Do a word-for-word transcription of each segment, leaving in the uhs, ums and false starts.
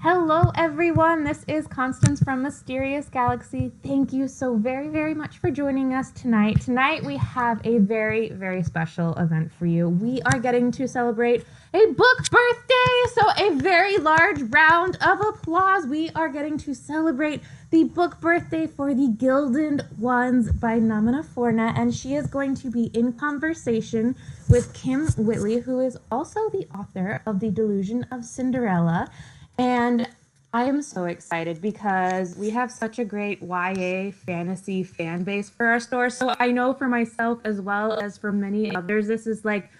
Hello everyone, this is Constance from Mysterious Galaxy. Thank you so very, very much for joining us tonight. Tonight we have a very, very special event for you. We are getting to celebrate a book birthday, so a very large round of applause. We are getting to celebrate the book birthday for The Gilded Ones by Namina Forna, and she is going to be in conversation with Kym Whitley, who is also the author of The Delusion of Cinderella. And I am so excited because we have such a great Y A fantasy fan base for our store. So I know for myself as well as for many others, this is like,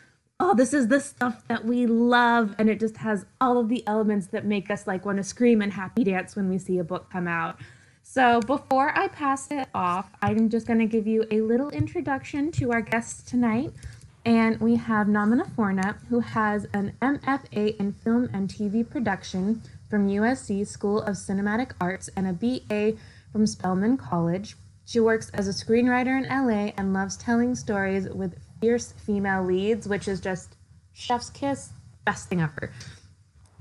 oh, this is the stuff that we love. And it just has all of the elements that make us like want to scream and happy dance when we see a book come out. So before I pass it off, I'm just going to give you a little introduction to our guests tonight. And we have Namina Forna, who has an M F A in Film and T V Production from U S C School of Cinematic Arts and a B A from Spelman College. She works as a screenwriter in L A and loves telling stories with fierce female leads, which is just chef's kiss, best thing ever.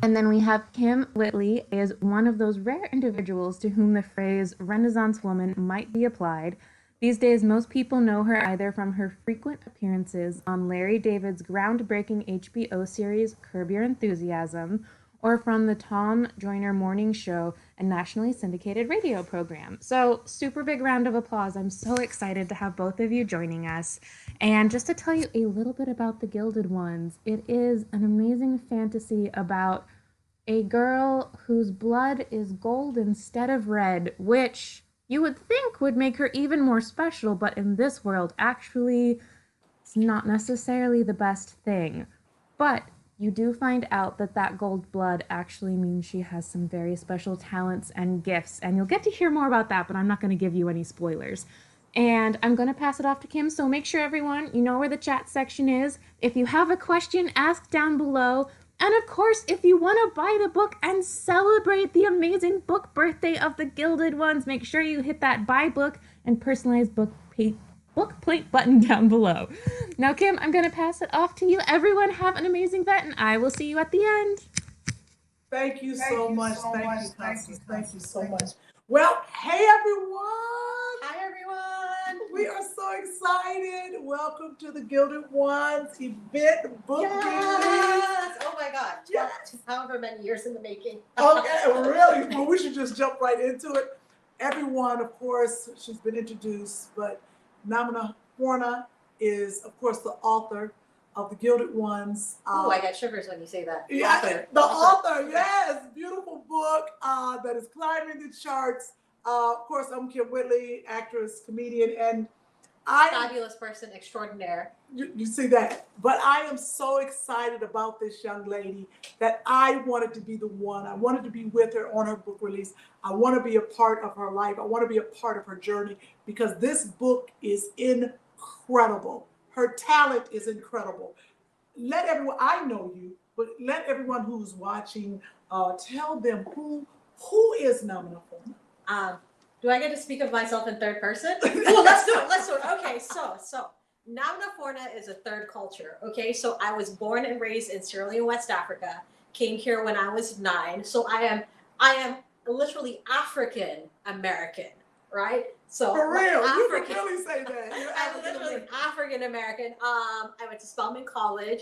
And then we have Kym Whitley, is one of those rare individuals to whom the phrase Renaissance woman might be applied. These days, most people know her either from her frequent appearances on Larry David's groundbreaking H B O series, Curb Your Enthusiasm, or from the Tom Joyner Morning Show, a nationally syndicated radio program. So super big round of applause. I'm so excited to have both of you joining us. And just to tell you a little bit about The Gilded Ones, it is an amazing fantasy about a girl whose blood is gold instead of red, which you would think would make her even more special, but in this world, actually, it's not necessarily the best thing. But you do find out that that gold blood actually means she has some very special talents and gifts, and you'll get to hear more about that, but I'm not going to give you any spoilers. And I'm going to pass it off to Kym, so make sure everyone, you know where the chat section is. If you have a question, ask down below. And of course, if you want to buy the book and celebrate the amazing book birthday of The Gilded Ones, make sure you hit that buy book and personalized book plate, book plate button down below. Now, Kym, I'm going to pass it off to you. Everyone have an amazing event, and I will see you at the end. Thank you so much. Thank you, Constance. Thank you so much. Well, hey, everyone. Hi, everyone. We are so excited. Welcome to The Gilded Ones event book. Yes. Oh, my God. Yes. However many years in the making. Okay, really? Well, we should just jump right into it. Everyone, of course, she's been introduced, but Namina Forna is, of course, the author of The Gilded Ones. Um, oh, I got shivers when you say that. Yeah, author. the author, author yes. Yeah. Beautiful book uh, that is climbing the charts. Uh, of course, I'm Kym Whitley, actress, comedian, and I... Fabulous person extraordinaire. You, you see that. But I am so excited about this young lady that I wanted to be the one. I wanted to be with her on her book release. I want to be a part of her life. I want to be a part of her journey because this book is incredible. Her talent is incredible. Let everyone, I know you, but let everyone who's watching uh, tell them who who is Namina Forna. Um, do I get to speak of myself in third person? Well, let's do it, let's do it. Okay, so, so, Namina Forna is a third culture, okay? So I was born and raised in Sierra Leone, West Africa, came here when I was nine. So I am, I am literally African-American, right? So for real, like you can really say that. I'm literally African American. Um, I went to Spelman College,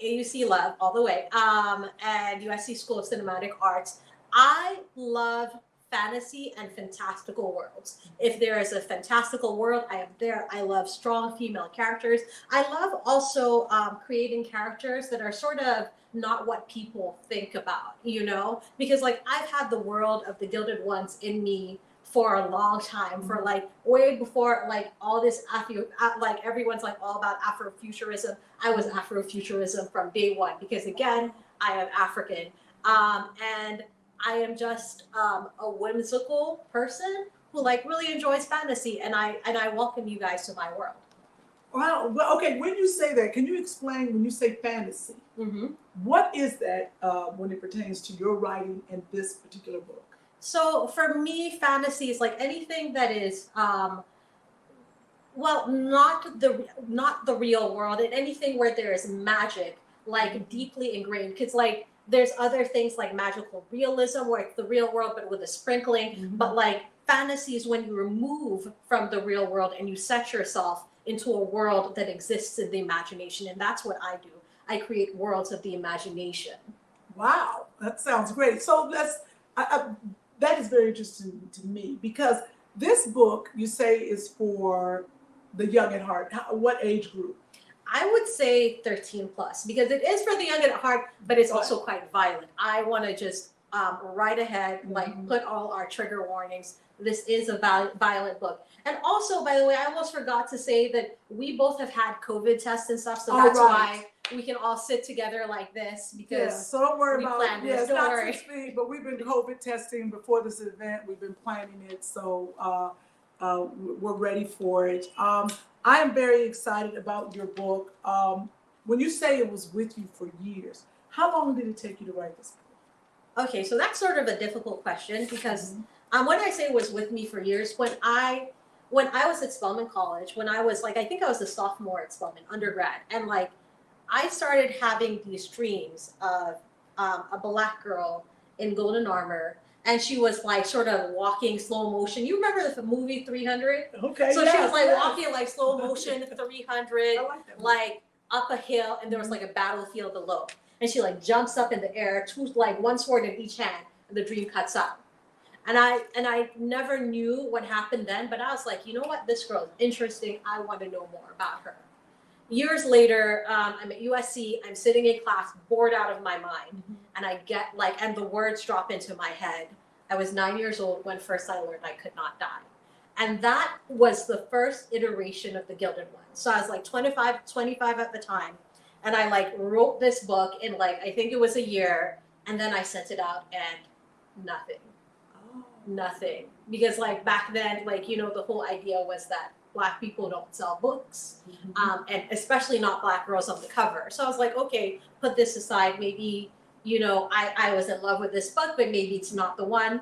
A U C love all the way, um, and U S C School of Cinematic Arts. I love fantasy and fantastical worlds. If there is a fantastical world, I am there. I love strong female characters. I love also um, creating characters that are sort of not what people think about, you know, because like I've had the world of The Gilded Ones in me for a long time, for like way before like all this Afro, like everyone's like all about Afrofuturism. I was Afrofuturism from day one because again, I am African. Um, and I am just um, a whimsical person who like really enjoys fantasy and I, and I welcome you guys to my world. Wow, well, okay, when you say that, can you explain when you say fantasy, mm-hmm. what is that uh, when it pertains to your writing in this particular book? So for me, fantasy is like anything that is, um, well, not the not the real world, and anything where there is magic, like deeply ingrained. Because like There's other things like magical realism, where it's the real world, but with a sprinkling. Mm-hmm. But like fantasy is when you remove from the real world and you set yourself into a world that exists in the imagination. And that's what I do. I create worlds of the imagination. Wow, that sounds great. So that's, I, I, that is very interesting to me, because this book, you say, is for the young at heart. How, what age group? I would say thirteen plus, because it is for the young at heart, but it's also quite violent. I want to just um, right ahead, mm-hmm. like put all our trigger warnings. This is a violent book. And also, by the way, I almost forgot to say that we both have had COVID tests and stuff, so all that's right. why we can all sit together like this, because yes, so don't worry we about planned it. Yes, don't not worry. Speed, but we've been COVID testing before this event. We've been planning it, so uh, uh, we're ready for it. Um, I am very excited about your book. Um, when you say it was with you for years, how long did it take you to write this book? Okay, so that's sort of a difficult question, because mm-hmm. Um, when I say was with me for years, when I when I was at Spelman College, when I was like, I think I was a sophomore at Spelman, undergrad, and like I started having these dreams of um, a black girl in golden armor, and she was like sort of walking slow motion. You remember the movie three hundred? Okay. So yes, she was like yes. walking like slow motion three hundred, like, like up a hill, and there was like a battlefield below. And she like jumps up in the air, two, like one sword in each hand, and the dream cuts out. And I and I never knew what happened then, but I was like, you know what? This girl is interesting. I want to know more about her. Years later, um, I'm at U S C. I'm sitting in class, bored out of my mind. Mm-hmm. And I get like, and the words drop into my head. I was nine years old when first I learned I could not die. And that was the first iteration of The Gilded Ones. So I was like twenty-five at the time. And I like wrote this book in like, I think it was a year. And then I sent it out and nothing. Nothing, because like back then, like, you know, the whole idea was that black people don't sell books, mm-hmm. um, and especially not black girls on the cover. So I was like, okay, put this aside. Maybe, you know, I, I was in love with this book, but maybe it's not the one.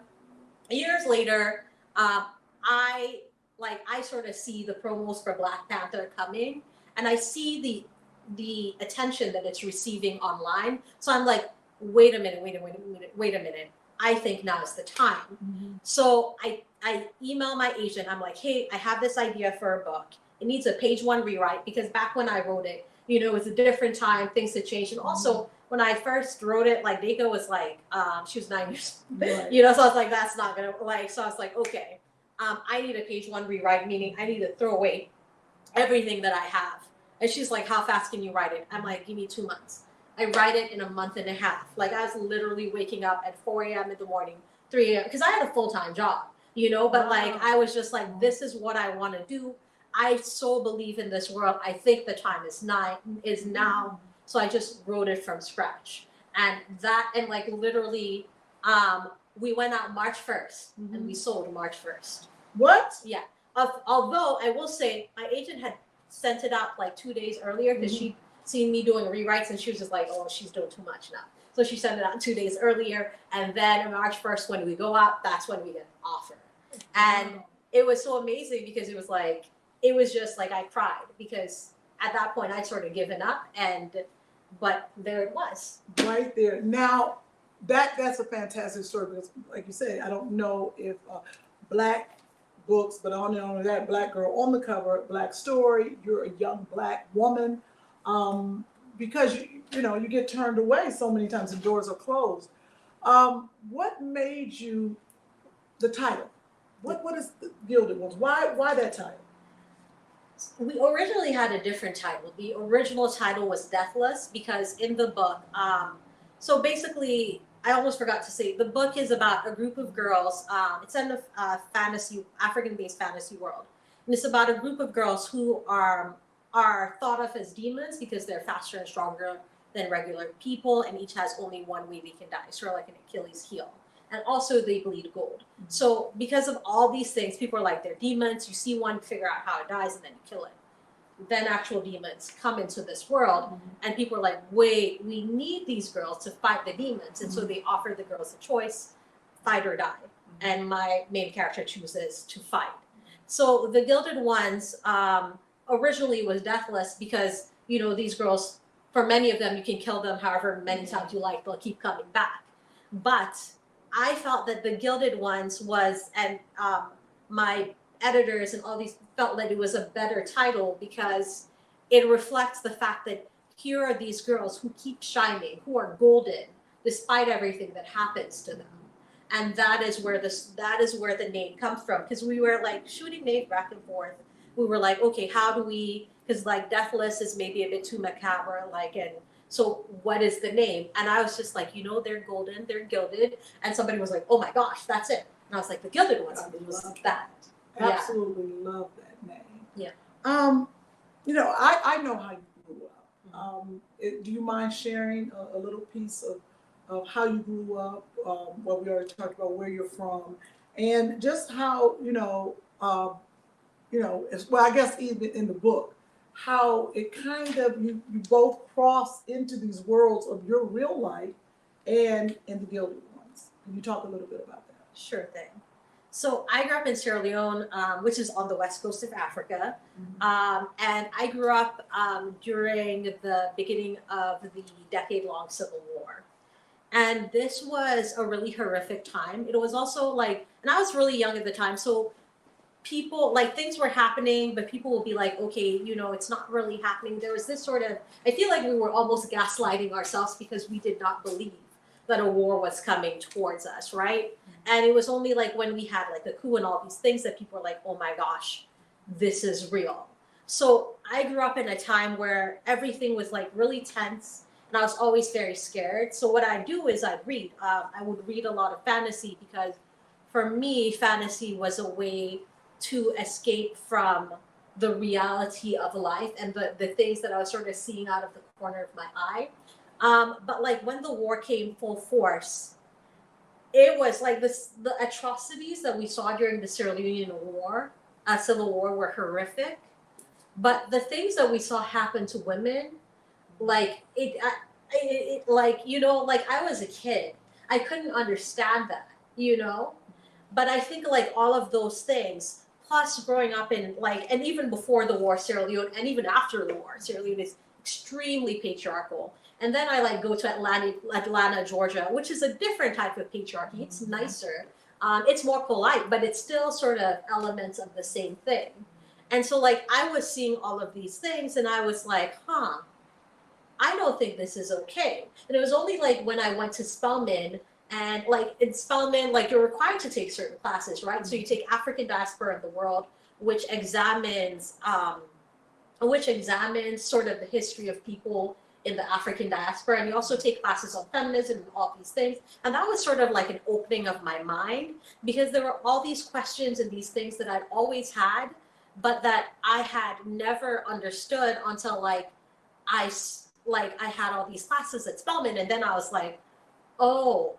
Years later, um, I like I sort of see the promos for Black Panther coming, and I see the the attention that it's receiving online. So I'm like, wait a minute, wait a minute, wait a minute. I think now is the time. Mm-hmm. So I, I email my agent. I'm like, hey, I have this idea for a book. It needs a page one rewrite, because back when I wrote it, you know, it was a different time. Things had changed. And mm-hmm. also when I first wrote it, like Deika was like, um, she was nine years old. Right. You know, so I was like, that's not going to like, so I was like, okay, um, I need a page one rewrite, meaning I need to throw away everything that I have. And she's like, how fast can you write it? I'm like, give me two months. I write it in a month and a half. Like I was literally waking up at four a.m. in the morning, three a.m. because I had a full-time job, you know, but wow. like, I was just like, this is what I want to do. I so believe in this world. I think the time is now, is now. So I just wrote it from scratch. And that, and like literally, um, we went out March first mm-hmm. and we sold March first. What? Yeah. Of, although I will say my agent had sent it out like two days earlier, because mm-hmm. she seen me doing rewrites, and she was just like, oh, she's doing too much now. So she sent it out two days earlier, and then on March first, when we go out, that's when we get an offer. And it was so amazing, because it was like, it was just like, I cried, because at that point I'd sort of given up, and, but there it was. Right there. Now, that that's a fantastic story, because like you said, I don't know if uh, black books, but on and on that, black girl on the cover, black story, you're a young black woman, um because you, you know you get turned away so many times and doors are closed. Um what made you the title? What what is The Gilded Ones? Why why that title? We originally had a different title. The original title was Deathless, because in the book, um so basically I almost forgot to say, the book is about a group of girls. Um it's in a uh, fantasy, African-based fantasy world, and it's about a group of girls who are are thought of as demons, because they're faster and stronger than regular people, and each has only one way they can die, sort of like an Achilles heel. And also they bleed gold. Mm-hmm. So because of all these things, people are like, they're demons. You see one, figure out how it dies, and then you kill it. Then actual demons come into this world, mm-hmm. and people are like, wait, we need these girls to fight the demons. And mm-hmm. so they offer the girls a choice, fight or die. Mm-hmm. And my main character chooses to fight. So The Gilded Ones, um, originally was Deathless, because, you know, these girls for many of them, you can kill them however many times you like. They'll keep coming back. But I felt that The Gilded Ones was, and um, my editors and all these felt that it was a better title because it reflects the fact that here are these girls who keep shining, who are golden, despite everything that happens to them. And that is where this, that is where the name comes from. Because we were like shooting names back and forth. We were like, okay, how do we, because like Deathless is maybe a bit too macabre, like, and so what is the name? And I was just like, you know, they're golden, they're gilded. And somebody was like, oh my gosh, that's it. And I was like, The Gilded Ones. It was that. Absolutely yeah. love that name. Yeah. Um, you know, I, I know how you grew up. Um, it, do you mind sharing a, a little piece of, of how you grew up, um, what we already talked about, where you're from, and just how, you know, uh, you know, as, well, I guess even in the book, how it kind of, you, you both cross into these worlds of your real life and in The Gilded Ones. Can you talk a little bit about that? Sure thing. So I grew up in Sierra Leone, um, which is on the west coast of Africa. Mm-hmm. um, and I grew up um, during the beginning of the decade-long civil war. And this was a really horrific time. It was also like, and I was really young at the time, so people, like things were happening, but people will be like, okay, you know, it's not really happening. There was this sort of, I feel like we were almost gaslighting ourselves because we did not believe that a war was coming towards us, right? And it was only like when we had like a coup and all these things that people were like, oh my gosh, this is real. So I grew up in a time where everything was like really tense and I was always very scared. So what I do is I read. Um, I would read a lot of fantasy because for me, fantasy was a way to escape from the reality of life and the, the things that I was sort of seeing out of the corner of my eye. Um, but like when the war came full force, it was like this, the atrocities that we saw during the Sierra Leone war, uh, civil war were horrific. But the things that we saw happen to women, like it, uh, it, it like, you know, like I was a kid, I couldn't understand that, you know, but I think like all of those things, plus growing up in like, and even before the war, Sierra Leone, and even after the war, Sierra Leone is extremely patriarchal. And then I like go to Atlanta, Atlanta, Georgia, which is a different type of patriarchy. It's nicer. Um, it's more polite, but it's still sort of elements of the same thing. And so like I was seeing all of these things and I was like, huh, I don't think this is okay. And it was only like when I went to Spelman and like in Spelman, like you're required to take certain classes, right? So you take African Diaspora in the World, which examines, um, which examines sort of the history of people in the African diaspora. And you also take classes on feminism and all these things. And that was sort of like an opening of my mind because there were all these questions and these things that I'd always had, but that I had never understood until like I, like I had all these classes at Spelman. And then I was like, oh,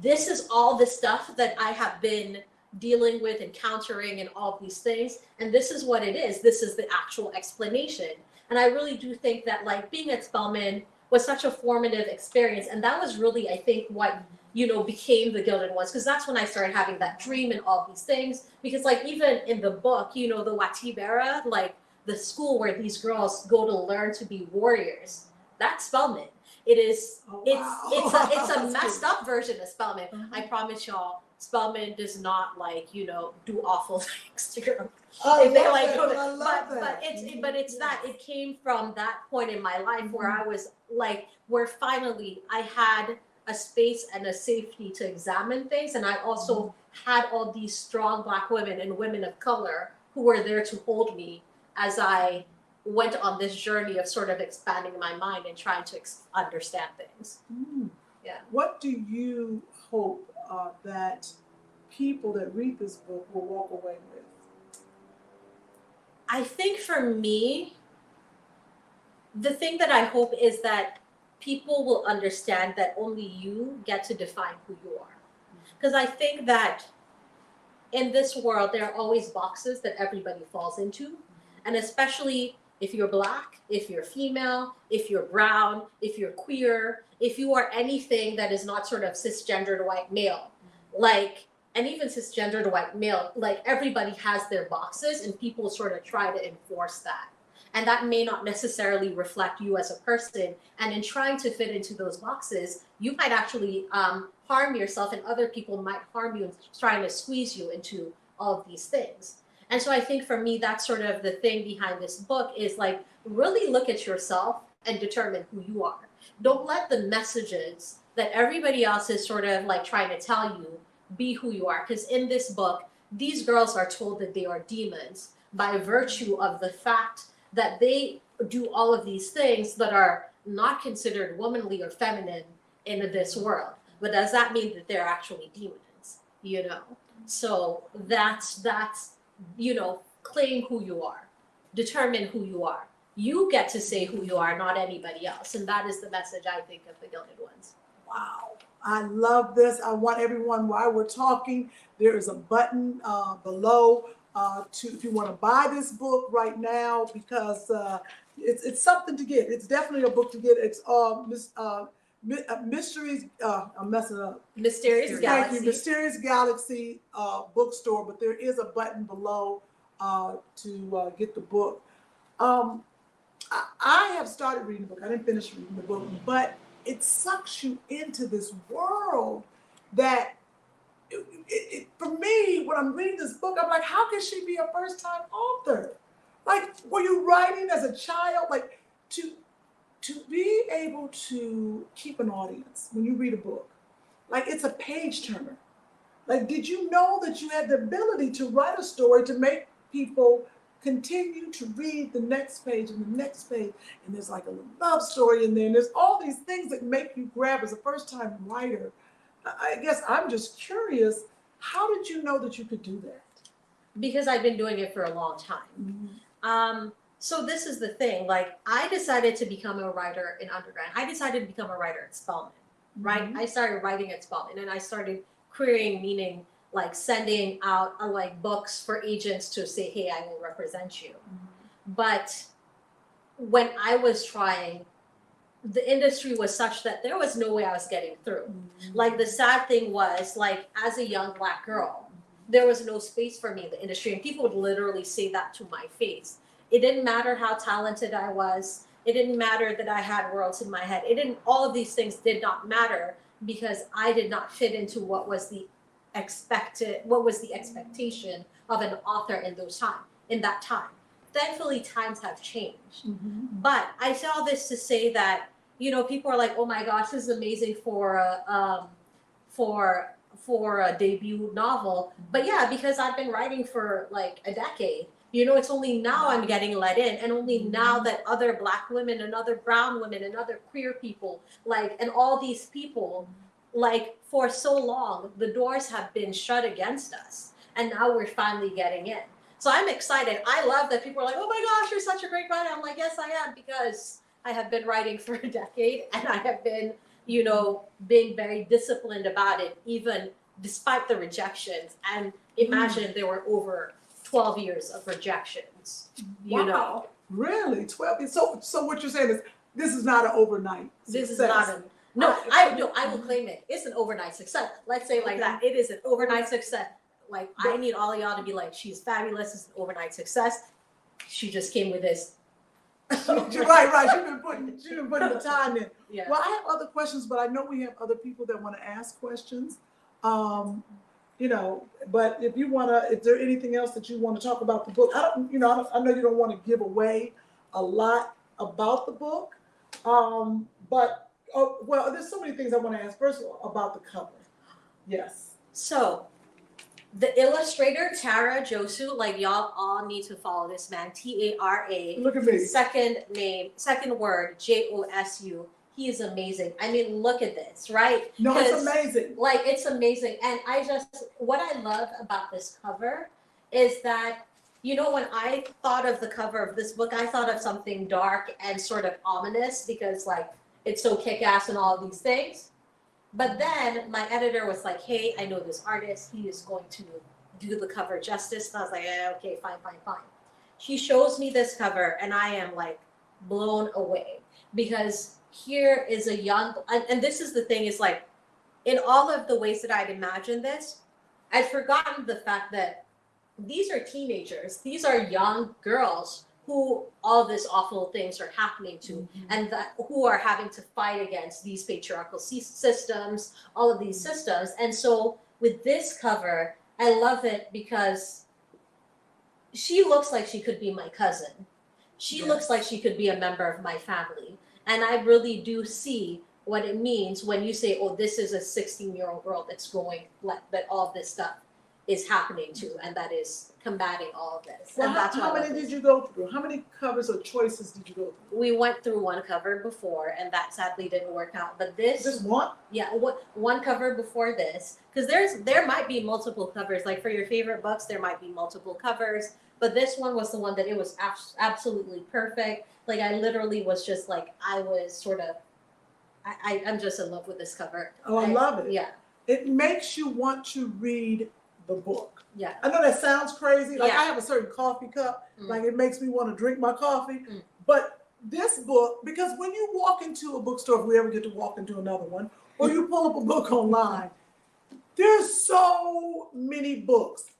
this is all the stuff that I have been dealing with and countering and all these things. And this is what it is. This is the actual explanation. And I really do think that like being at Spelman was such a formative experience. And that was really, I think, what, you know, became The Gilded Ones, because that's when I started having that dream and all these things. Because like even in the book, you know, the Watibera, like the school where these girls go to learn to be warriors, that's Spelman. It is, oh, wow. it's, it's a, it's a messed up version of Spelman. Mm-hmm. I promise y'all, Spelman does not like, you know, do awful things to girls. Oh, if they like, it. But, I love but, but it's, it, but it's yes. that it came from that point in my life where mm-hmm. I was like, where finally I had a space and a safety to examine things. And I also mm-hmm. had all these strong Black women and women of color who were there to hold me as I went on this journey of sort of expanding my mind and trying to ex understand things. Mm. Yeah. What do you hope Uh, that people that read this book will walk away with? I think for me, the thing that I hope is that people will understand that only you get to define who you are. Because I think that in this world, there are always boxes that everybody falls into. And especially if you're Black, if you're female, if you're brown, if you're queer, if you are anything that is not sort of cisgendered white male, like, and even cisgendered white male, like everybody has their boxes and people sort of try to enforce that. And that may not necessarily reflect you as a person. And in trying to fit into those boxes, you might actually um, harm yourself, and other people might harm you trying to squeeze you into all of these things. And so I think for me, that's sort of the thing behind this book is like, really look at yourself and determine who you are. Don't let the messages that everybody else is sort of like trying to tell you be who you are. Because in this book, these girls are told that they are demons by virtue of the fact that they do all of these things that are not considered womanly or feminine in this world. But does that mean that they're actually demons, you know? So that's, that's, you know, claim who you are, determine who you are. You get to say who you are, not anybody else. And that is the message, I think, of The Gilded Ones. Wow. I love this. I want everyone, while we're talking, there is a button uh, below uh, to, if you want to buy this book right now, because uh, it's, it's something to get. It's definitely a book to get. It's all uh, mis uh, mi uh, mysteries. Uh, I'm messing up. Mysterious Mystery. Galaxy. Thank you. Mysterious Galaxy uh, bookstore. But there is a button below uh, to uh, get the book. Um, I, I have started reading the book. I didn't finish reading the book, but it sucks you into this world that, it, it, it, for me, when I'm reading this book, I'm like, how can she be a first-time author? Like, were you writing as a child? Like, to, to be able to keep an audience when you read a book, like, it's a page-turner. Like, did you know that you had the ability to write a story to make people continue to read the next page and the next page, and there's like a little love story in there, and there's all these things that make you grab as a first-time writer? I guess I'm just curious, how did you know that you could do that? Because I've been doing it for a long time. Mm-hmm. Um, so this is the thing, like, I decided to become a writer in undergrad. I decided to become a writer at Spelman, right? Mm-hmm. I started writing at Spelman, and I started querying meaning, like sending out uh, like books for agents to say, hey, I will represent you. Mm-hmm. But when I was trying, the industry was such that there was no way I was getting through. Mm-hmm. Like, the sad thing was, like, as a young Black girl, mm-hmm. there was no space for me in the industry. And people would literally say that to my face. It didn't matter how talented I was. It didn't matter that I had worlds in my head. It didn't, all of these things did not matter because I did not fit into what was the expected what was the expectation of an author in those time in that time. Thankfully, times have changed. Mm-hmm. But I say all this to say that, you know, people are like, oh my gosh, this is amazing for a um for for a debut novel. But yeah, because I've been writing for like a decade, you know, it's only now I'm getting let in, and only now that other Black women and other brown women and other queer people, like, and all these people, like, for so long, the doors have been shut against us, and now we're finally getting in. So I'm excited. I love that people are like, oh my gosh, you're such a great writer. I'm like, yes, I am, because I have been writing for a decade, and I have been, you know, being very disciplined about it, even despite the rejections. And imagine mm. there were over twelve years of rejections, you wow. know? Really? twelve years? So, so what you're saying is, this is not an overnight success. This is not an No, I no, I will claim it. It's an overnight success. Let's say like that. It is an overnight success. Like, I need all of y'all to be like, she's fabulous. It's an overnight success. She just came with this. You're right, right. You've been putting, you've been putting the time in. Yeah. Well, I have other questions, but I know we have other people that want to ask questions. Um, you know, but if you want to, if there anything else that you want to talk about the book, I don't, you know, I, don't, I know you don't want to give away a lot about the book, um, but. Oh, well, there's so many things I want to ask. First of all, about the cover. Yes. So, the illustrator, Tara Josu, like, y'all all need to follow this man. T A R A. Look at me. Second name, second word, J O S U. He is amazing. I mean, look at this, right? No, it's amazing. Like, it's amazing. And I just, what I love about this cover is that, you know, when I thought of the cover of this book, I thought of something dark and sort of ominous because, like, it's so kick-ass and all these things. But then my editor was like, hey, I know this artist. He is going to do the cover justice. And I was like, eh, okay, fine, fine, fine. She shows me this cover, and I am, like, blown away. Because here is a young, and, and this is the thing, is like, in all of the ways that I'd imagined this, I'd forgotten the fact that these are teenagers. These are young girls who all these awful things are happening to, mm-hmm. and that who are having to fight against these patriarchal systems, all of these mm-hmm. systems. And so with this cover, I love it because she looks like she could be my cousin. She yes. looks like she could be a member of my family. And I really do see what it means when you say, oh, this is a sixteen-year-old girl that's going, that all this stuff is happening to, and that is combating all of this. Well, and how, that's how many did you go through? How many covers or choices did you go through? We went through one cover before, and that sadly didn't work out. But this, just one? Yeah, what, one cover before this, because there's there might be multiple covers. Like for your favorite books, there might be multiple covers. But this one was the one that it was absolutely perfect. Like I literally was just like, I was sort of, I, I, I'm just in love with this cover. Oh, I, I love it. Yeah. It makes you want to read the book. Yeah. I know that sounds crazy. Like yeah. I have a certain coffee cup. Mm. Like it makes me want to drink my coffee. Mm. But this book, because when you walk into a bookstore, if we ever get to walk into another one, or you pull up a book online, there's so many books.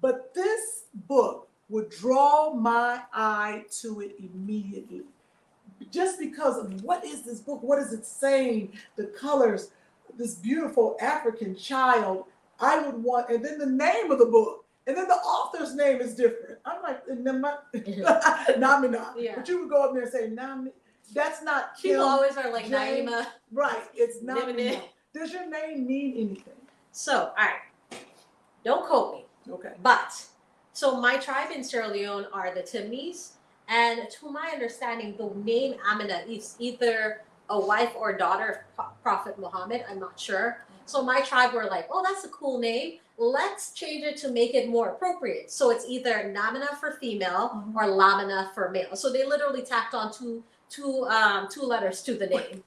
But this book would draw my eye to it immediately. Just because of what is this book? What is it saying? The colors, this beautiful African child, I would want, and then the name of the book, and then the author's name is different. I'm like, Namina. Yeah. But you would go up there and say, Namina. That's not People Kym, always are like, Namina. Right, it's Namina. Does your name mean anything? So, all right, don't quote me. Okay. But, so my tribe in Sierra Leone are the Temnes, and to my understanding, the name Amina is either a wife or daughter of Prophet Muhammad, I'm not sure. So my tribe were like, oh, that's a cool name. Let's change it to make it more appropriate. So it's either Namina for female mm-hmm. or Lamina for male. So they literally tacked on two, two, um, two letters to the name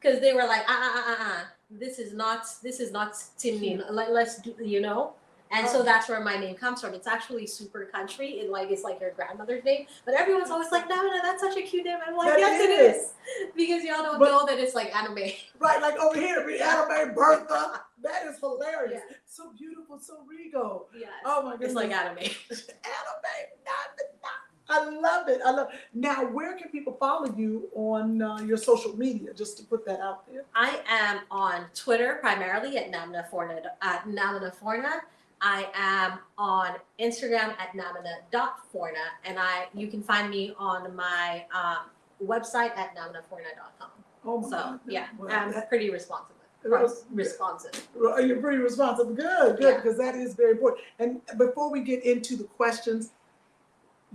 because they were like, ah, ah, ah, ah, this is not, this is not Timni. Let's do, you know? And so that's where my name comes from. It's actually super country. It like it's like your grandmother's name, but everyone's always like, "No, no, that's such a cute name." I'm like, that "Yes, it is,", is. because y'all don't but, know that it's like anime. Right, like over here, we anime Bertha. That is hilarious. Yeah. So beautiful, so regal. Yeah. Oh my goodness, it's like anime. Anime, not, not. I love it. I love it. Now, where can people follow you on uh, your social media? Just to put that out there. I am on Twitter primarily at Namina Forna. Uh, Namina Forna. I am on Instagram at namina dot forna, and I you can find me on my um, website at namina forna dot com. Oh my so God. yeah, well, I'm that, pretty responsive. Was, responsive. You're pretty responsive. Good, good, because yeah. that is very important. And before we get into the questions,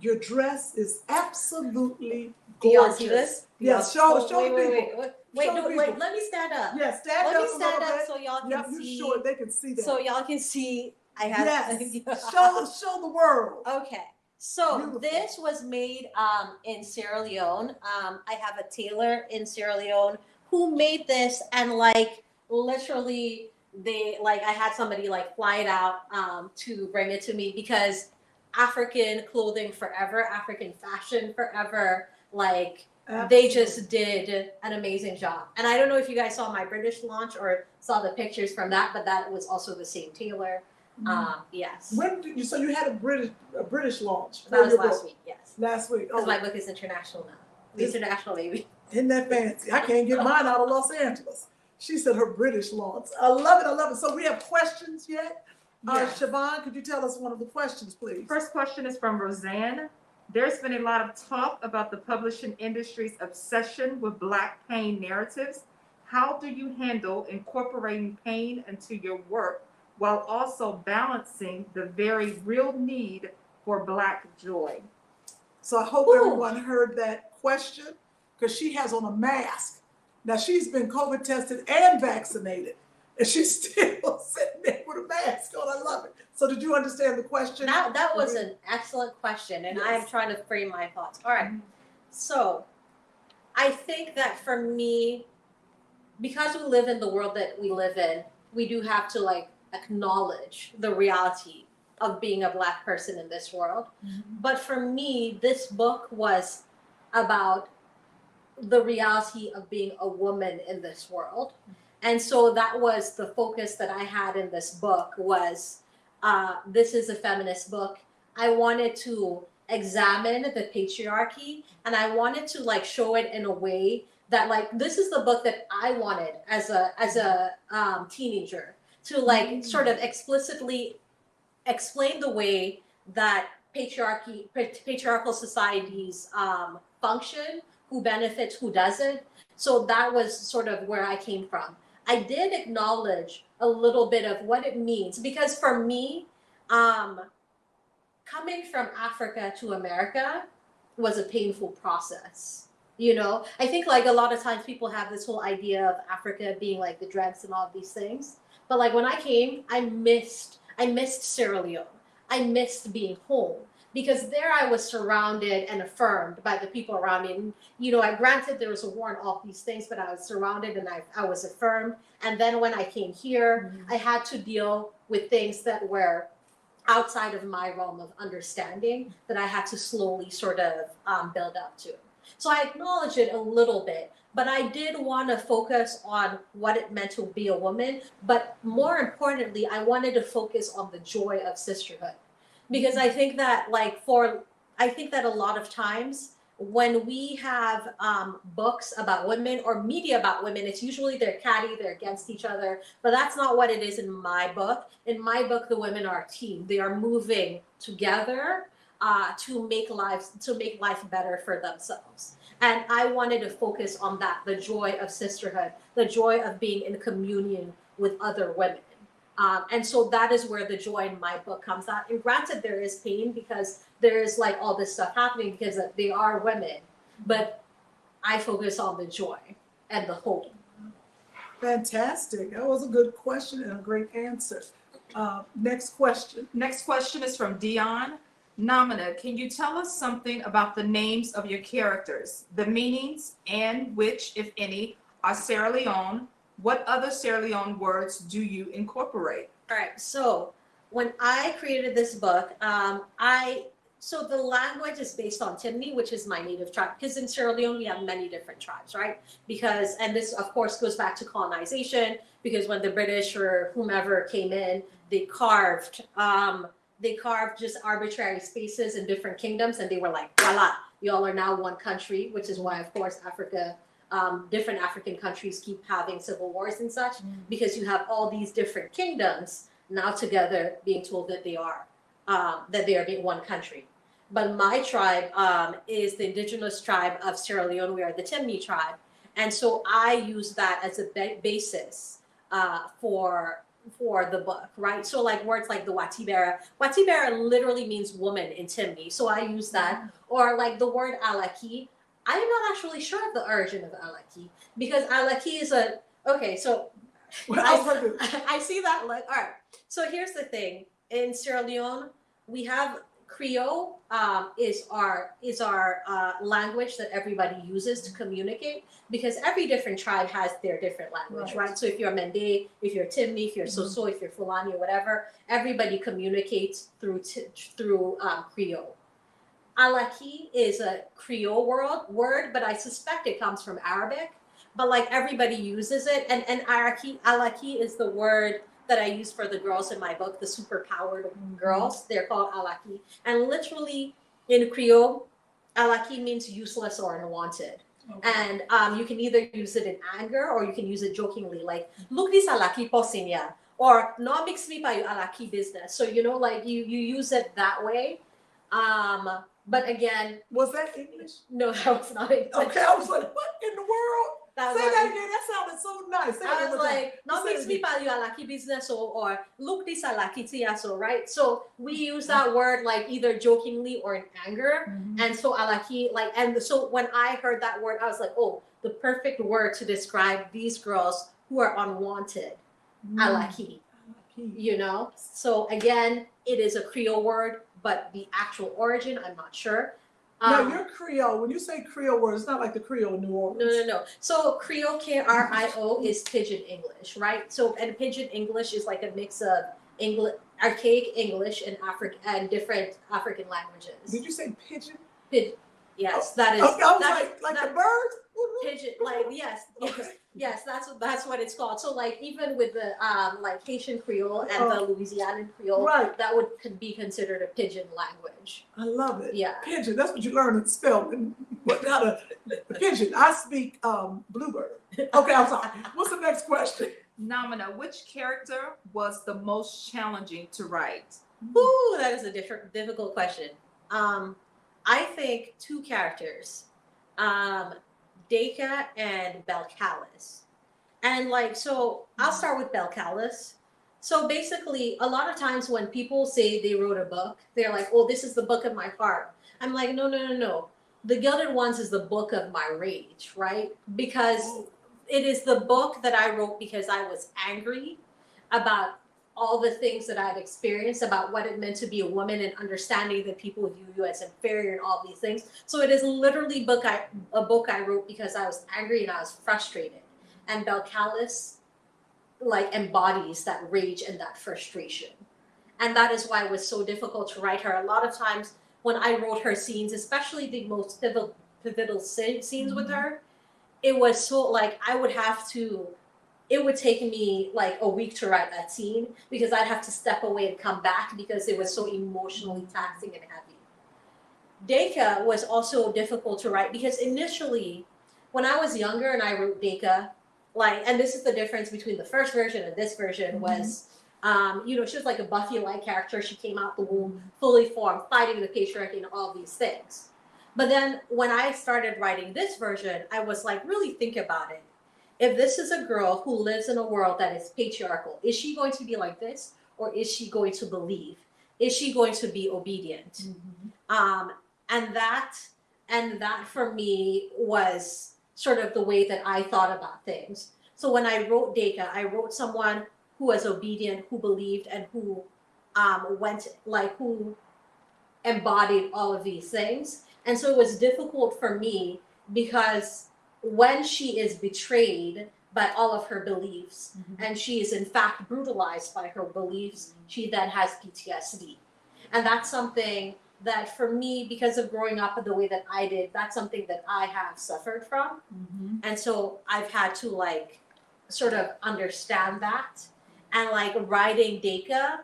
your dress is absolutely gorgeous. Do y'all see this? Yes, yeah, show, oh, show wait, people. Wait, wait, wait. Wait, no, wait, let me stand up. Yes, yeah, stand let up. Let me stand up bit. so y'all can yep, see. Sure they can see that. So y'all can see. I have yes. show show the world. Okay, so Beautiful. This was made um, in Sierra Leone. Um, I have a tailor in Sierra Leone who made this, and like literally, they like I had somebody like fly it out um, to bring it to me because African clothing forever, African fashion forever, like. Absolutely. They just did an amazing job. And I don't know if you guys saw my British launch or saw the pictures from that, but that was also the same tailor. Mm. Um, yes. When did you, so you had a British a British launch? That was last book. week, yes. Last week. Because oh. my book is international now. It's, international, baby. Isn't that fancy? I can't get mine out of Los Angeles. She said her British launch. I love it. I love it. So we have questions yet? Yes. Uh, Siobhan, could you tell us one of the questions, please? First question is from Roseanne. There's been a lot of talk about the publishing industry's obsession with Black pain narratives. How do you handle incorporating pain into your work while also balancing the very real need for Black joy? So I hope Ooh. everyone heard that question because she has on a mask. Now she's been COVID tested and vaccinated and she's still sitting there with a mask on. I love it. So did you understand the question? That, that was an excellent question, and yes. I'm trying to frame my thoughts. All right. So I think that for me, because we live in the world that we live in, we do have to like acknowledge the reality of being a Black person in this world. Mm-hmm. But for me, this book was about the reality of being a woman in this world. And so that was the focus that I had in this book was... Uh, this is a feminist book. I wanted to examine the patriarchy, and I wanted to like show it in a way that like this is the book that I wanted as a as a um, teenager to like mm-hmm. sort of explicitly explain the way that patriarchy patriarchal societies um, function, who benefits, who doesn't. So that was sort of where I came from. I did acknowledge a little bit of what it means, because for me, um, coming from Africa to America was a painful process. You know, I think like a lot of times people have this whole idea of Africa being like the dregs and all of these things. But like when I came, I missed, I missed Sierra Leone. I missed being home, because there I was surrounded and affirmed by the people around me. And, you know, I granted there was a war and all these things, but I was surrounded and I, I was affirmed. And then when I came here, mm-hmm. I had to deal with things that were outside of my realm of understanding that I had to slowly sort of um, build up to. So I acknowledge it a little bit, but I did want to focus on what it meant to be a woman. But more importantly, I wanted to focus on the joy of sisterhood, because I think that like for, I think that a lot of times when we have um, books about women or media about women, it's usually they're catty, they're against each other, but that's not what it is in my book. In my book, the women are a team. They are moving together uh, to make lives, to make life better for themselves. And I wanted to focus on that, the joy of sisterhood, the joy of being in communion with other women. Um, and so that is where the joy in my book comes out. And granted, there is pain because there is like all this stuff happening because they are women, but I focus on the joy and the hope. Fantastic. That was a good question and a great answer. Uh, next question. Next question is from Dion. Namina, can you tell us something about the names of your characters, the meanings, and which, if any, are Sierra Leone? What other Sierra Leone words do you incorporate? All right, so when I created this book, um, I, so the language is based on Temne, which is my native tribe, because in Sierra Leone, we have many different tribes, right? Because, and this of course goes back to colonization, because when the British or whomever came in, they carved, um, they carved just arbitrary spaces in different kingdoms, and they were like, voila, y'all are now one country, which is why of course Africa, Um, different African countries keep having civil wars and such, mm. because you have all these different kingdoms now together being told that they are, um, that they are being one country. But my tribe um, is the indigenous tribe of Sierra Leone. We are the Temne tribe. And so I use that as a ba basis uh, for, for the book, right? So like words like the Watibera. Watibera literally means woman in Temne. So I use that. Mm. Or like the word Alaki. I am not actually sure of the origin of Alaki, because Alaki is a, okay, so well, I, I see that, like, all right. So here's the thing, in Sierra Leone, we have Creole um, is our, is our uh, language that everybody uses to communicate, because every different tribe has their different language, right? right? So if you're Mende, if you're Temne, if you're Soso, mm-hmm. if you're Fulani, or whatever, everybody communicates through, t through um, Creole. Alaki is a Creole world, word, but I suspect it comes from Arabic, but like everybody uses it. And, and Alaki, Alaki is the word that I use for the girls in my book, the superpowered girls. They're called Alaki. And literally in Creole, Alaki means useless or unwanted. Okay. And um, you can either use it in anger or you can use it jokingly, like, look this Alaki posinia, or no mix me by Alaki business. So, you know, like you, you use it that way. Um, But again, was that English? No, that was not English. Okay, I was like, what in the world? That Say that again. That sounded so nice. Say I was like, no mix me by you Alaki business, or, or look this Alaki tiaso, right? So we use that word like either jokingly or in anger. Mm-hmm. And so Alaki, like, and so when I heard that word, I was like, oh, the perfect word to describe these girls who are unwanted, mm-hmm. Alaki, Alaki, you know? So again, it is a Creole word, but the actual origin, I'm not sure. Um, now, you're Creole. When you say Creole word, it's not like the Creole in New Orleans. No, no, no. So Creole, K R I O, is Pidgin English, right? So, and Pidgin English is like a mix of English, archaic English and African and different African languages. Did you say Pidgin? Pidgin. Yes, that is. I was that, like, like that, the birds? Pigeon, like, yes, yes, okay. yes, that's, that's what it's called. So, like, even with the, um, like, Haitian Creole and oh. the Louisiana Creole, right. that would could be considered a pidgin language. I love it. Yeah. Pidgin, that's what you learn in Spelman, but not a, a pidgin. I speak um, bluebird. Okay, I'm sorry. What's the next question? Namina, which character was the most challenging to write? Ooh, that is a different, difficult question. Um, I think two characters. Um, Deka and Belcalis. And like, so I'll start with Belcalis. So basically, a lot of times when people say they wrote a book, they're like, oh, this is the book of my heart. I'm like, no, no, no, no. The Gilded Ones is the book of my rage, right? Because it is the book that I wrote because I was angry about all the things that I've experienced, about what it meant to be a woman and understanding that people view you as inferior and all these things. So it is literally book I, a book I wrote because I was angry and I was frustrated. And Belcalis like embodies that rage and that frustration. And that is why it was so difficult to write her. A lot of times when I wrote her scenes, especially the most pivotal, pivotal scenes mm-hmm. with her, it was so like, I would have to it would take me like a week to write that scene because I'd have to step away and come back because it was so emotionally taxing and heavy. Deka was also difficult to write because initially when I was younger and I wrote Deka, like, and this is the difference between the first version and this version mm-hmm. was, um, you know, she was like a Buffy-like character. She came out the womb, fully formed, fighting the patriarchy and all these things. But then when I started writing this version, I was like, really think about it. If this is a girl who lives in a world that is patriarchal, is she going to be like this? Or is she going to believe? Is she going to be obedient? Mm-hmm. Um, and that, and that for me was sort of the way that I thought about things. So when I wrote Deka, I wrote someone who was obedient, who believed, and who um, went, like, who embodied all of these things. And so it was difficult for me because when she is betrayed by all of her beliefs mm-hmm. and she is in fact brutalized by her beliefs, she then has P T S D. And that's something that for me, because of growing up the way that I did, that's something that I have suffered from. Mm-hmm. And so I've had to like sort of understand that. And like writing Deka,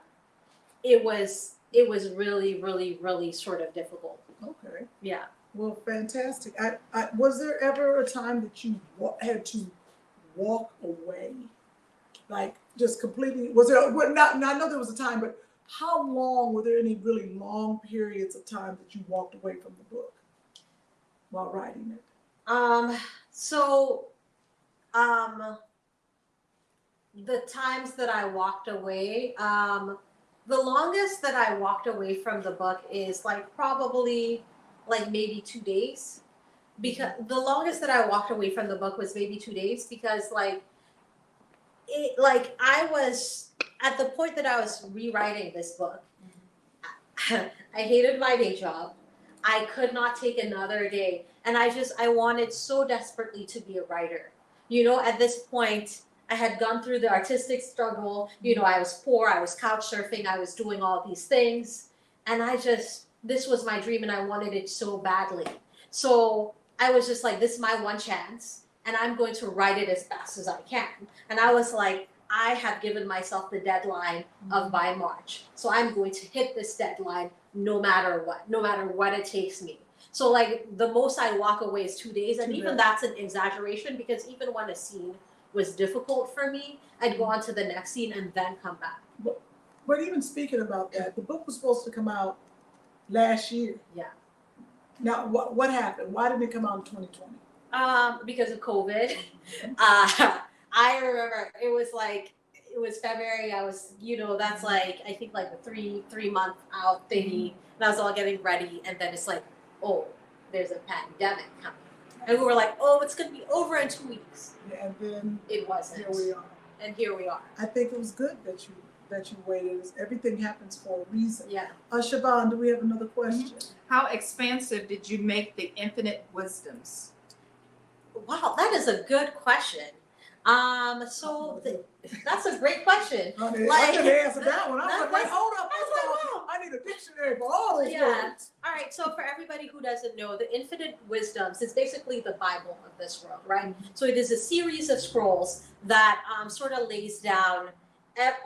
it was, it was really, really, really sort of difficult. Okay. Yeah. Well, fantastic. I, I, was there ever a time that you had to walk away? Like just completely, was there, well, not, not, I know there was a time, but how long, were there any really long periods of time that you walked away from the book while writing it? Um, so um, the times that I walked away, um, the longest that I walked away from the book is like probably like maybe two days because the longest that I walked away from the book was maybe two days because like it, like I was at the point that I was rewriting this book. I, I hated my day job. I could not take another day. And I just, I wanted so desperately to be a writer. You know, at this point I had gone through the artistic struggle. You know, I was poor, I was couch surfing, I was doing all these things. And I just, this was my dream and I wanted it so badly. So I was just like, this is my one chance and I'm going to write it as fast as I can. And I was like, I have given myself the deadline mm-hmm. of by March. So I'm going to hit this deadline no matter what, no matter what it takes me. So like the most I walk away is two days. And mm-hmm. even that's an exaggeration because even when a scene was difficult for me, I'd go on to the next scene and then come back. But, but even speaking about that, the book was supposed to come out last year. Yeah. Now, what what happened? Why didn't it come out in twenty twenty? Um, because of COVID. uh, I remember it was like it was February. I was, you know, that's like I think like a three three month out thingy, and I was all getting ready, and then it's like, oh, there's a pandemic coming, and we were like, oh, it's gonna be over in two weeks. Yeah, and then it wasn't. Here we are. And here we are. I think it was good that you. that you waited. Everything happens for a reason. Yeah. Uh, Siobhan, do we have another question? How expansive did you make the infinite wisdoms? Wow, that is a good question. Um, so the, that's a great question. I didn't like, answer that one. I was that, like, wait, hold up. I was like, wow. I need a dictionary for all these yeah. words. All right, so for everybody who doesn't know, the Infinite Wisdoms is basically the Bible of this world, right? So it is a series of scrolls that um, sort of lays down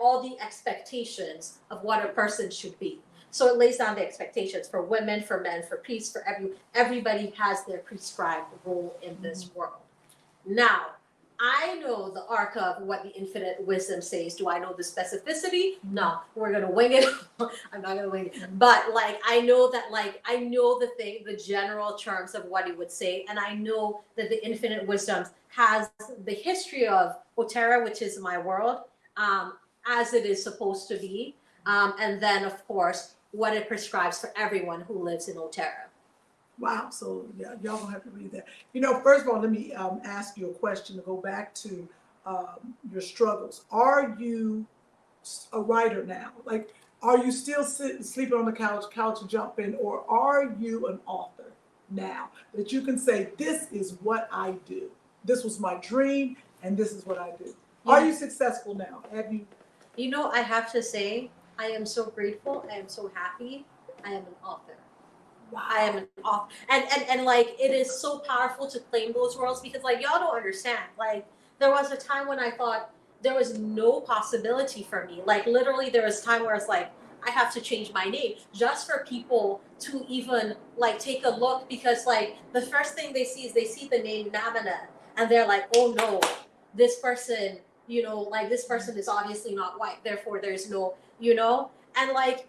all the expectations of what a person should be. So it lays down the expectations for women, for men, for peace, for every, everybody has their prescribed role in this mm-hmm. world. Now, I know the arc of what the Infinite Wisdom says. Do I know the specificity? No, we're going to wing it. I'm not going to wing it. But like, I know that like, I know the thing, the general terms of what he would say. And I know that the Infinite Wisdom has the history of Otera, which is my world, um, as it is supposed to be. Um, and then of course, what it prescribes for everyone who lives in Otera. Wow, so y'all don't have to read that. You know, first of all, let me um, ask you a question to go back to um, your struggles. Are you a writer now? Like, are you still sitting, sleeping on the couch, couch jumping, or are you an author now that you can say, this is what I do. This was my dream, and this is what I do. Yeah. Are you successful now? Have you? You know, I have to say, I am so grateful. I am so happy. I am an author. Wow. I am an author, and, and and like it is so powerful to claim those worlds, because like y'all don't understand, like there was a time when I thought there was no possibility for me, like literally there was time where it's like I have to change my name just for people to even like take a look, because like the first thing they see is they see the name Namina and they're like, oh no, this person, you know, like this person is obviously not white, therefore there's no, you know, and like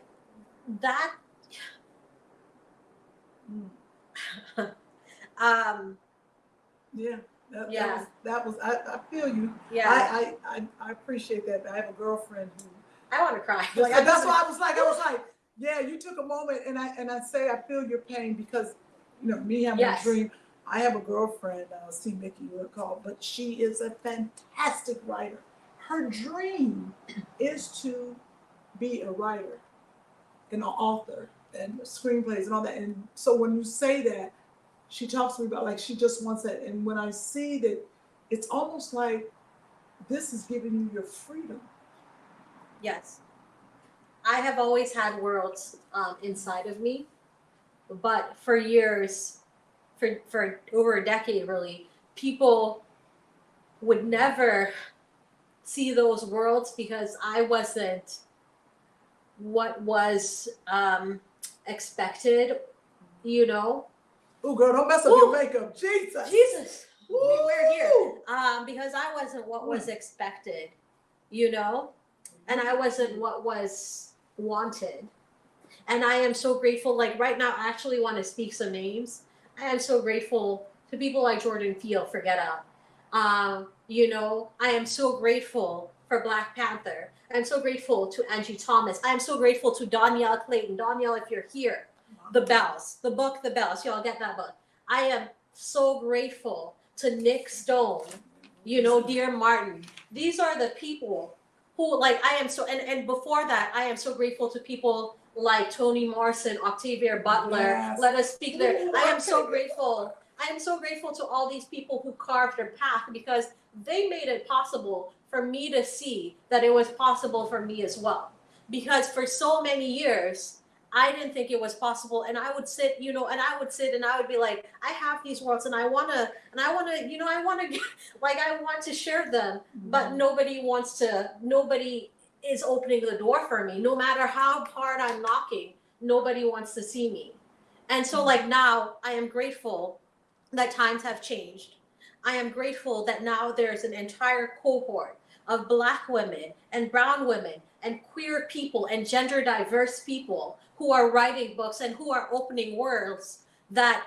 that um yeah that, yeah that was, that was I, I feel you. Yeah I, I I appreciate that. I have a girlfriend who I want to cry, like, I, that's why I was like I was like yeah, you took a moment, and I and I say I feel your pain, because you know me having yes. a dream. I have a girlfriend, uh, see Mickey will call, but she is a fantastic writer. Her dream is to be a writer and an author and screenplays and all that. And so when you say that, she talks to me about like she just wants that. And when I see that, it's almost like this is giving you your freedom. Yes. I have always had worlds um, inside of me, but for years, for, for over a decade really, people would never see those worlds because I wasn't what was um, expected, you know. Oh, girl, don't mess up Ooh. your makeup. Jesus. Jesus. Ooh. We're here. Um, because I wasn't what was expected, you know, and I wasn't what was wanted. And I am so grateful. Like right now, I actually want to speak some names. I am so grateful to people like Jordan Peele for Get Out. Um, you know, I am so grateful for Black Panther. I'm so grateful to Angie Thomas. I'm so grateful to Danielle Clayton. Danielle, if you're here, The Bells, the book, The Bells. Y'all get that book. I am so grateful to Nick Stone, you know, Dear Martin. These are the people who, like, I am so, and, and before that, I am so grateful to people like Toni Morrison, Octavia Butler, yes. Let Us Speak There. I am so grateful. I am so grateful to all these people who carved their path, because they made it possible for me to see that it was possible for me as well. Because for so many years, I didn't think it was possible. And I would sit, you know, and I would sit and I would be like, I have these worlds and I want to, and I want to, you know, I want to get, like, I want to share them, but nobody wants to, nobody is opening the door for me. No matter how hard I'm knocking, nobody wants to see me. And so like now I am grateful that times have changed. I am grateful that now there's an entire cohort of Black women and brown women and queer people and gender diverse people who are writing books and who are opening worlds that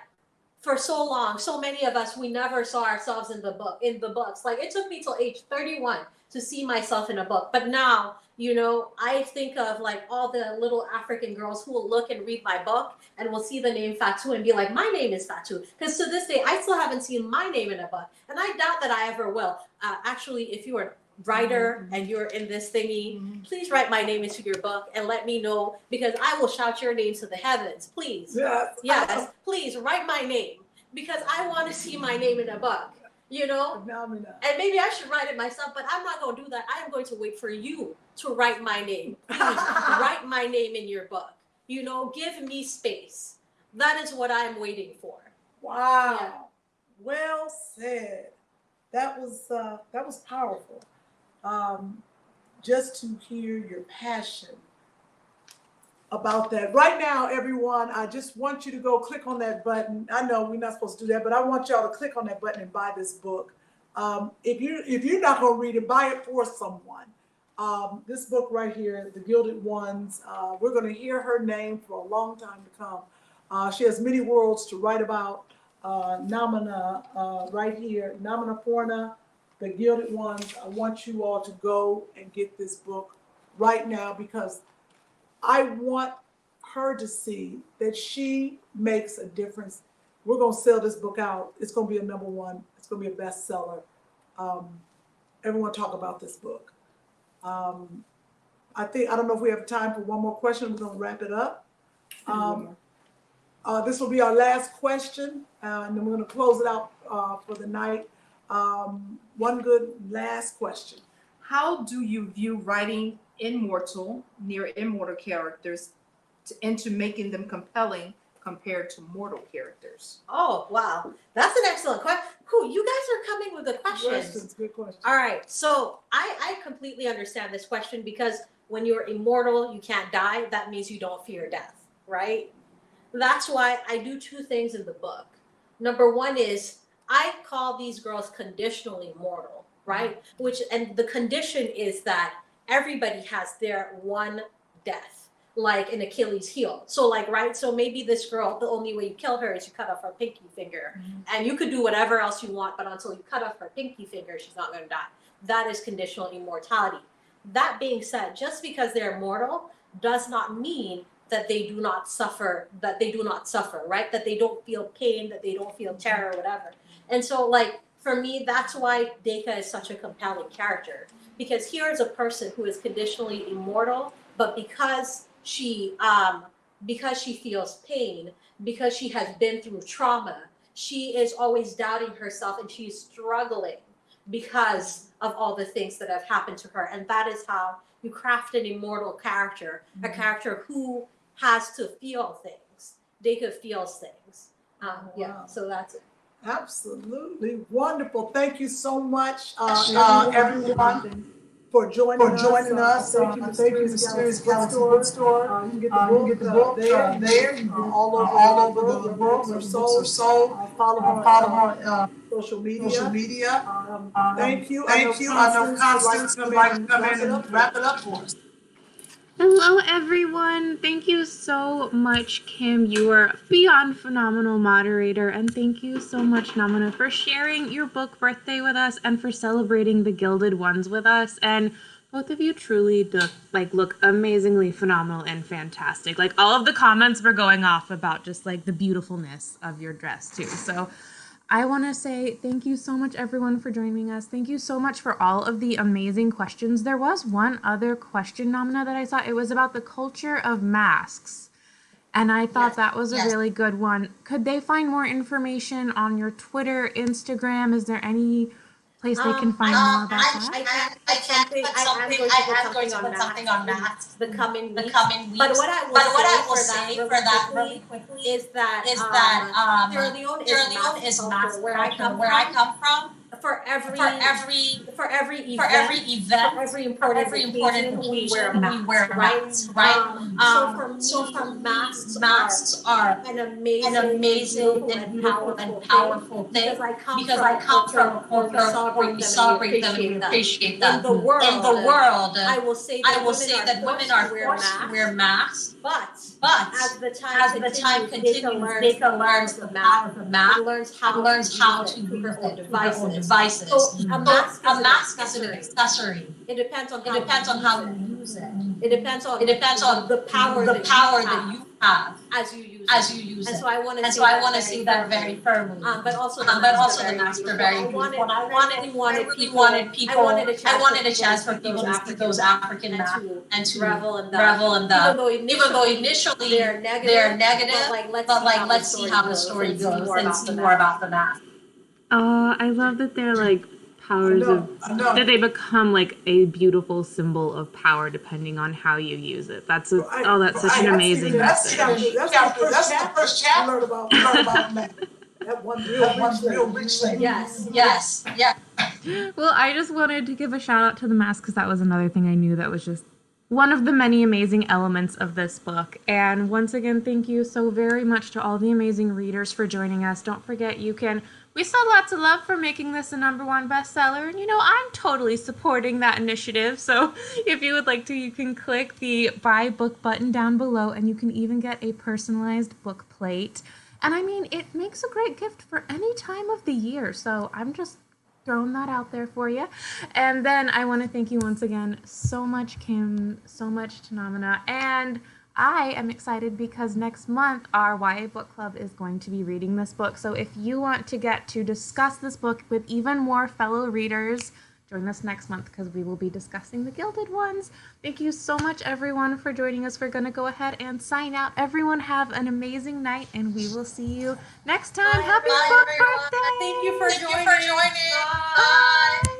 for so long, so many of us, we never saw ourselves in the book, in the books. Like it took me till age thirty-one to see myself in a book. But now, you know, I think of like all the little African girls who will look and read my book and will see the name Fatu and be like, my name is Fatu. Because to this day, I still haven't seen my name in a book. And I doubt that I ever will. Uh, actually, if you are writer and you're in this thingy, mm-hmm. please write my name into your book and let me know, because I will shout your name to the heavens. Please, yes, yes, please write my name, because I want to see my name in a book, you know. Phenomenal. And maybe I should write it myself, but I'm not going to do that. I'm going to wait for you to write my name. Please write my name in your book. You know, give me space. That is what I'm waiting for. Wow. Yeah. Well said. That was uh, that was powerful. Um, just to hear your passion about that. Right now, everyone, I just want you to go click on that button. I know we're not supposed to do that, but I want y'all to click on that button and buy this book. Um, if you if you're not gonna read it, buy it for someone. Um, this book right here, The Gilded Ones. Uh, we're gonna hear her name for a long time to come. Uh, she has many worlds to write about. Uh, Namina, uh, right here, Namina Forna, The Gilded Ones. I want you all to go and get this book right now, because I want her to see that she makes a difference. We're going to sell this book out. It's going to be a number one. It's going to be a bestseller. Um, everyone talk about this book. Um, I think, I don't know if we have time for one more question. We're going to wrap it up. Um, uh, this will be our last question, uh, and then we're going to close it out uh, for the night. Um, one good last question. How do you view writing immortal, near immortal characters to, into making them compelling compared to mortal characters? Oh, wow. That's an excellent question. Cool. You guys are coming with the questions. Yes, good question. All right. So I, I completely understand this question, because when you're immortal, you can't die. That means you don't fear death, right? That's why I do two things in the book. Number one is I call these girls conditionally mortal, right? Mm-hmm. Which, and the condition is that everybody has their one death, like an Achilles heel. So like, right, so maybe this girl, the only way you kill her is you cut off her pinky finger. Mm-hmm. And you could do whatever else you want, but until you cut off her pinky finger, she's not going to die. That is conditional immortality. That being said, just because they're mortal does not mean that they do not suffer, that they do not suffer, right? That they don't feel pain, that they don't feel terror, whatever. And so like, for me, that's why Deka is such a compelling character, because here is a person who is conditionally immortal, but because she, um, because she feels pain, because she has been through trauma, she is always doubting herself, and she's struggling because of all the things that have happened to her. And that is how you craft an immortal character, mm-hmm. a character who has to feel things. Deka feels things. Um, wow. Yeah, so that's it. Absolutely wonderful. Thank you so much, uh, uh, everyone, for joining for joining us. us. Thank you, uh, thank you, Mysterious Galaxy Bookstore. Uh, you can get the uh, book, get the book uh, there, there. You uh, all over, uh, all over the world. Or sold, sold. Follow her, follow her uh, social media. Social media. Um, um, thank you, thank you. I know Constance would like to come in and wrap it up for us. Hello, everyone. Thank you so much, Kym. You were beyond phenomenal moderator. And thank you so much, Namina, for sharing your book birthday with us and for celebrating The Gilded Ones with us. And both of you truly do, like, look amazingly phenomenal and fantastic. Like, all of the comments were going off about just, like, the beautifulness of your dress, too. So I want to say thank you so much, everyone, for joining us. Thank you so much for all of the amazing questions. There was one other question, Namina, that I saw. It was about the culture of masks. And I thought yes. that was yes. a really good one. Could they find more information on your Twitter, Instagram? Is there any place um, they can find um, more about I, that? I, I, I can't put something, I am going to put something on masks the coming weeks. The coming weeks. But what I will, what say, I will for say for that really quickly is that Sierra Leone is mask where I come where I come from. For every for every for every event for every, event, for every important for every important we wear masks, we wear masks right? right? Um, um, so for me, so masks, masks are, are an amazing, an amazing and powerful and powerful thing, thing because I come because from, I come from a culture where we celebrate them and appreciate them. In the world, in the world, I will say that I will women, say are, that women are forced to wear masks, but but as the time as continues, the time continues, Deka learns the power of masks, learns how learns how to use devices. Devices. So a mask, a mask is an accessory. It depends on how it depends on how you use it. It depends on it depends on the power the power that you have as you use as you use it. And so I want to and so I want to see that very firmly. Um, but also um, but also the masks are very beautiful. I wanted wanted people. I wanted a chance for people to see those African masks and to revel in that. Even though initially they're negative, but like let's see how the story goes and see more about the mask. Oh, I love that they're like powers enough, of enough. that they become like a beautiful symbol of power depending on how you use it. That's a, I, oh, that's such I, an amazing message. That's the first chapter. Learn about, learn about that. That one real, that one real rich thing. Yes, yes, yeah. Well, I just wanted to give a shout out to the mask because that was another thing I knew that was just one of the many amazing elements of this book. And once again, thank you so very much to all the amazing readers for joining us. Don't forget, you can... We saw lots of love for making this a number one bestseller, and you know, I'm totally supporting that initiative, so if you would like to, you can click the buy book button down below, and you can even get a personalized book plate. And I mean, it makes a great gift for any time of the year, so I'm just throwing that out there for you. And then I want to thank you once again so much, Kym, so much to Namina, and I am excited because next month our Y A book club is going to be reading this book. So if you want to get to discuss this book with even more fellow readers, join us next month because we will be discussing The Gilded Ones. Thank you so much, everyone, for joining us. We're going to go ahead and sign out. Everyone have an amazing night, and we will see you next time. Bye, Happy bye, book everyone. Birthday! Thank you for Thank joining. You for joining. Bye. Bye.